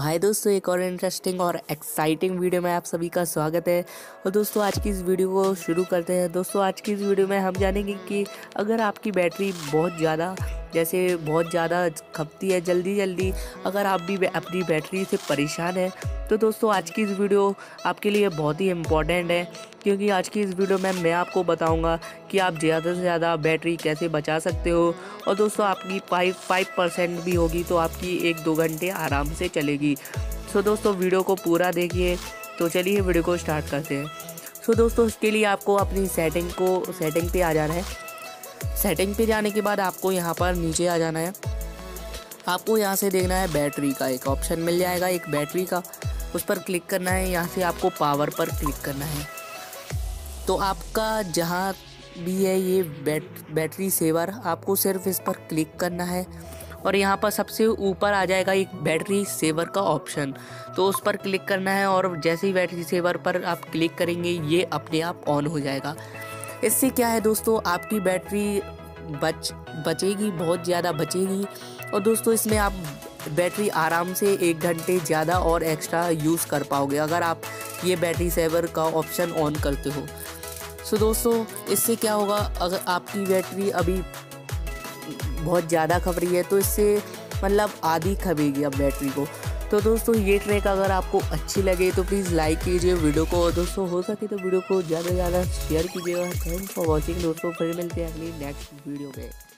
हाय दोस्तों, एक और इंटरेस्टिंग और एक्साइटिंग वीडियो में आप सभी का स्वागत है। और दोस्तों आज की इस वीडियो को शुरू करते हैं। दोस्तों आज की इस वीडियो में हम जानेंगे कि अगर आपकी बैटरी बहुत ज़्यादा खपती है जल्दी, अगर आप भी अपनी बैटरी से परेशान हैं तो दोस्तों आज की इस वीडियो आपके लिए बहुत ही इम्पोर्टेंट है, क्योंकि आज की इस वीडियो में मैं आपको बताऊंगा कि आप ज़्यादा से ज़्यादा बैटरी कैसे बचा सकते हो। और दोस्तों आपकी 5% भी होगी तो आपकी 1-2 घंटे आराम से चलेगी। सो दोस्तों वीडियो को पूरा देखिए। तो चलिए वीडियो को स्टार्ट करते हैं। सो दोस्तों उसके लिए आपको अपनी सेटिंग पर आ जाना है। सेटिंग पे जाने के बाद आपको यहाँ पर नीचे आ जाना है। आपको यहाँ से देखना है बैटरी का एक ऑप्शन मिल जाएगा, एक बैटरी का, उस पर क्लिक करना है। यहाँ से आपको पावर पर क्लिक करना है। तो आपका जहाँ भी है ये बैटरी सेवर, आपको सिर्फ इस पर क्लिक करना है और यहाँ पर सबसे ऊपर आ जाएगा एक बैटरी सेवर का ऑप्शन, तो उस पर क्लिक करना है। और जैसे ही बैटरी सेवर पर आप क्लिक करेंगे ये अपने आप ऑन हो जाएगा। इससे क्या है दोस्तों, आपकी बैटरी बचेगी, बहुत ज़्यादा बचेगी। और दोस्तों इसमें आप बैटरी आराम से 1 घंटे ज़्यादा और एक्स्ट्रा यूज़ कर पाओगे अगर आप ये बैटरी सेवर का ऑप्शन ऑन करते हो। सो दोस्तों इससे क्या होगा, अगर आपकी बैटरी अभी बहुत ज़्यादा खप रही है तो इससे मतलब आधी खपेगी अब बैटरी को। तो दोस्तों ये ट्रिक अगर आपको अच्छी लगे तो प्लीज़ लाइक कीजिए वीडियो को। और दोस्तों हो सके तो वीडियो को ज़्यादा से ज़्यादा शेयर कीजिएगा। थैंक्स फॉर वॉचिंग दोस्तों, फिर मिलते हैं अगली नेक्स्ट वीडियो में।